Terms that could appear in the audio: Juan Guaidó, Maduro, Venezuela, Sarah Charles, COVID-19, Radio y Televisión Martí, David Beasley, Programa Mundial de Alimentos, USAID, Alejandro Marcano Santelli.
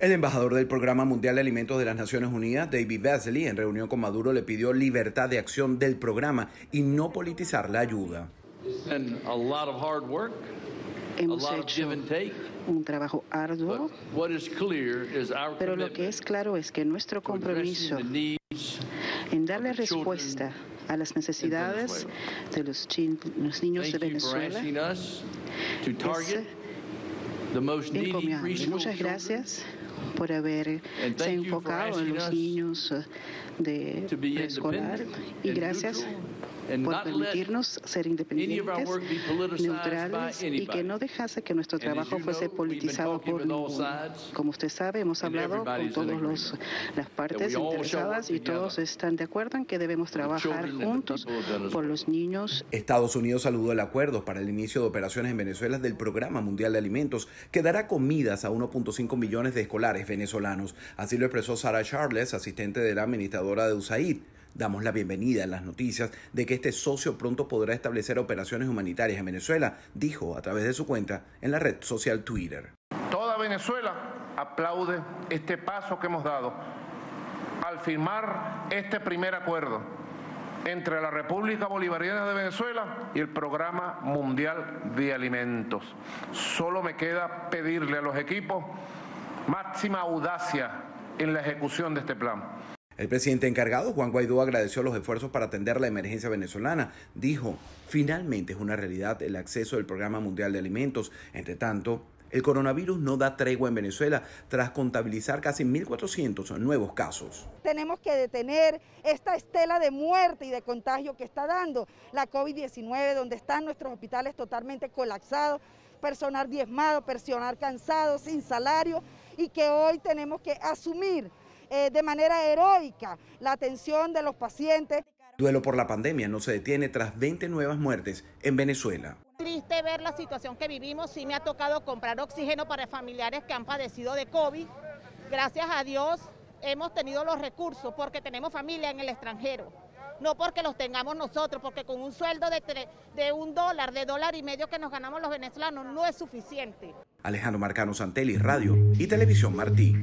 El embajador del Programa Mundial de Alimentos de las Naciones Unidas, David Beasley, en reunión con Maduro le pidió libertad de acción del programa y no politizar la ayuda. Hemos hecho un trabajo arduo, pero lo que es claro es que nuestro compromiso en darle respuesta a las necesidades de los niños de Venezuela es encomiable. Muchas gracias por haberse enfocado en los niños de preescolar y gracias por permitirnos ser independientes, neutrales y que no dejase que nuestro trabajo fuese politizado por ninguno. Como usted sabe, hemos hablado con todas las partes interesadas y todos están de acuerdo en que debemos trabajar juntos por los niños. Estados Unidos saludó el acuerdo para el inicio de operaciones en Venezuela del Programa Mundial de Alimentos, que dará comidas a 1.5 millones de escolares venezolanos. Así lo expresó Sarah Charles, asistente de la administradora de USAID. Damos la bienvenida a las noticias de que este socio pronto podrá establecer operaciones humanitarias en Venezuela, dijo a través de su cuenta en la red social Twitter. Toda Venezuela aplaude este paso que hemos dado al firmar este primer acuerdo entre la República Bolivariana de Venezuela y el Programa Mundial de Alimentos. Solo me queda pedirle a los equipos máxima audacia en la ejecución de este plan. El presidente encargado, Juan Guaidó, agradeció los esfuerzos para atender la emergencia venezolana. Dijo, finalmente es una realidad el acceso del Programa Mundial de Alimentos. Entre tanto, el coronavirus no da tregua en Venezuela tras contabilizar casi 1.400 nuevos casos. Tenemos que detener esta estela de muerte y de contagio que está dando la COVID-19, donde están nuestros hospitales totalmente colapsados, personal diezmado, personal cansado, sin salario, y que hoy tenemos que asumir de manera heroica la atención de los pacientes. Duelo por la pandemia no se detiene tras 20 nuevas muertes en Venezuela. Triste ver la situación que vivimos, sí me ha tocado comprar oxígeno para familiares que han padecido de COVID. Gracias a Dios hemos tenido los recursos porque tenemos familia en el extranjero, no porque los tengamos nosotros, porque con un sueldo de $1, de $1.50 que nos ganamos los venezolanos no es suficiente. Alejandro Marcano Santelli, Radio y Televisión Martí.